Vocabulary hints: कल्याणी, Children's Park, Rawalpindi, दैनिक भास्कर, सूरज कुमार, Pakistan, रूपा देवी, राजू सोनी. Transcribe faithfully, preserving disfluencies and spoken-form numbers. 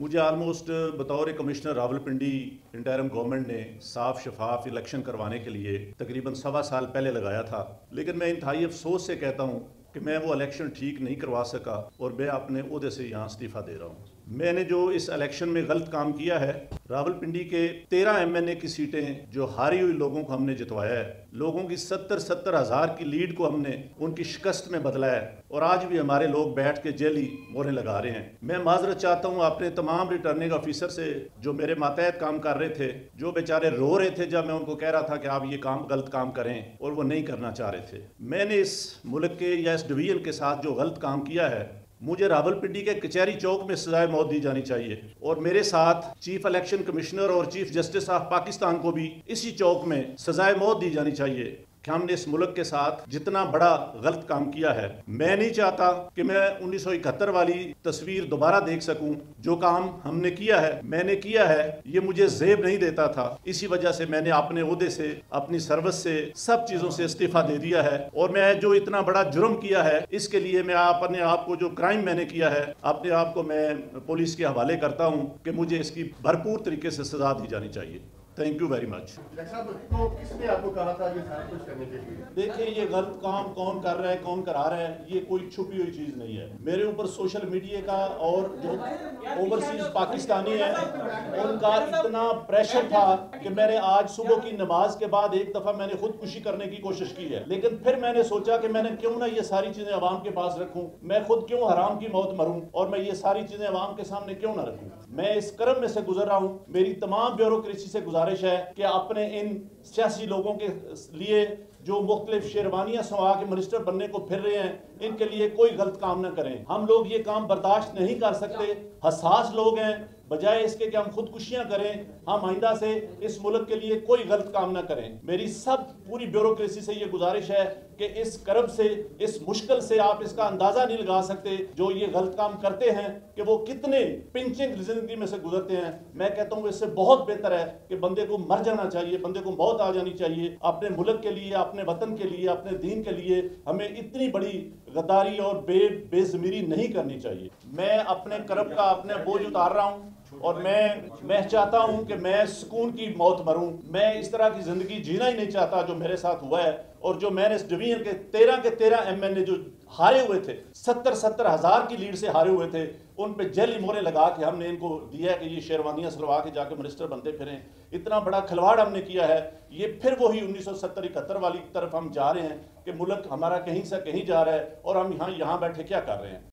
मुझे आलमोस्ट बतौर commissioner Rawalpindi interim government ने साफ शफाफ इलेक्शन करवाने के लिए तकरीबन सवा साल पहले लगाया था, लेकिन मैं इंतहाई अफसोस से कहता हूँ कि मैं वो इलेक्शन ठीक नहीं करवा सका और मैं अपने ओहदे से यहाँ इस्तीफ़ा दे रहा हूँ। मैंने जो इस इलेक्शन में गलत काम किया है, रावलपिंडी के तेरह एम एन ए की सीटें जो हारी हुई लोगों को हमने जितवाया है, लोगों की सत्तर सत्तर हज़ार की लीड को हमने उनकी शिकस्त में बदला है और आज भी हमारे लोग बैठ के जेली मोहरें लगा रहे हैं। मैं माजरत चाहता हूँ अपने तमाम रिटर्निंग ऑफिसर से जो मेरे मातहत काम कर रहे थे, जो बेचारे रो रहे थे जब मैं उनको कह रहा था कि आप ये काम गलत काम करें और वो नहीं करना चाह रहे थे। मैंने इस मुल्क के या इस डिवीज़न के साथ जो गलत काम किया है, मुझे रावलपिंडी के कचहरी चौक में सजाए मौत दी जानी चाहिए और मेरे साथ चीफ इलेक्शन कमिश्नर और चीफ जस्टिस ऑफ पाकिस्तान को भी इसी चौक में सजाए मौत दी जानी चाहिए कि हमने इस मुल्क के साथ जितना बड़ा गलत काम किया है। मैं नहीं चाहता कि मैं उन्नीस सौ इकहत्तर वाली तस्वीर दोबारा देख सकूं। जो काम हमने किया है, मैंने किया है, ये मुझे जेब नहीं देता था। इसी वजह से मैंने अपने ओहदे से, अपनी सर्विस से, सब चीज़ों से इस्तीफ़ा दे दिया है और मैं जो इतना बड़ा जुर्म किया है इसके लिए मैं अपने आप को, जो क्राइम मैंने किया है, अपने आप को मैं पुलिस के हवाले करता हूँ कि मुझे इसकी भरपूर तरीके से सजा दी जानी चाहिए। Thank you very much. तो किसने आपको कहा था ये सारा कुछ करने के लिए? देखिए, ये गलत काम कौन कर रहा है, कौन करा रहा है, ये कोई छुपी हुई चीज़ नहीं है। मेरे ऊपर सोशल मीडिया का और जो ओवरसीज पाकिस्तानी है उनका इतना प्रेशर था कि मैंने आज सुबह की नमाज के बाद एक दफ़ा मैंने खुदकुशी करने की कोशिश की है, लेकिन फिर मैंने सोचा कि मैंने क्यों ना ये सारी चीज़ें आवाम के पास रखूँ, मैं खुद क्यों हराम की मौत मरूँ और मैं ये सारी चीज़ें आवाम के सामने क्यों ना रखूँ। मैं इस कर्म में से गुजर रहा हूँ। मेरी तमाम ब्यूरोक्रेसी से गुजारिश है कि अपने इन सियासी लोगों के लिए जो मुख्तलिफ शेरवानियाँ संवा के मिनिस्टर बनने को फिर रहे हैं, इनके लिए कोई गलत काम ना करें। हम लोग ये काम बर्दाश्त नहीं कर सकते। हसास लोग हैं, बजाय इसके कि हम खुदकुशियाँ करें, हम आइंदा से इस मुल्क के लिए कोई गलत काम ना करें। मेरी सब पूरी ब्यूरोक्रेसी से ये गुजारिश है कि इस कर्ब से, इस मुश्किल से आप इसका अंदाज़ा नहीं लगा सकते जो ये गलत काम करते हैं कि वो कितने पिंचिंग जिंदगी में से गुजरते हैं। मैं कहता हूँ इससे बहुत बेहतर है कि बंदे को मर जाना चाहिए, बंदे को मौत आ जानी चाहिए। अपने मुल्क के लिए, अपने वतन के लिए, अपने दीन के लिए हमें इतनी बड़ी गद्दारी और बे बेज़मीरी नहीं करनी चाहिए। मैं अपने कर्ब का अपने बोझ उतार रहा हूँ और मैं मैं चाहता हूं कि मैं सुकून की मौत मरूं। मैं इस तरह की ज़िंदगी जीना ही नहीं चाहता जो मेरे साथ हुआ है और जो मैंने इस डिवीज़न के तेरह के तेरह एम एन ए जो हारे हुए थे, सत्तर सत्तर हज़ार की लीड से हारे हुए थे, उन पे जेली मोहरें लगा के हमने इनको दिया है कि ये शेरवानियाँ सलवा के जाके मिनिस्टर बनते फिरें। इतना बड़ा खिलवाड़ हमने किया है। ये फिर वही उन्नीस सौ सत्तर इकहत्तर वाली तरफ हम जा रहे हैं कि मुल्क हमारा कहीं से कहीं जा रहा है और हम यहाँ यहाँ बैठे क्या कर रहे हैं।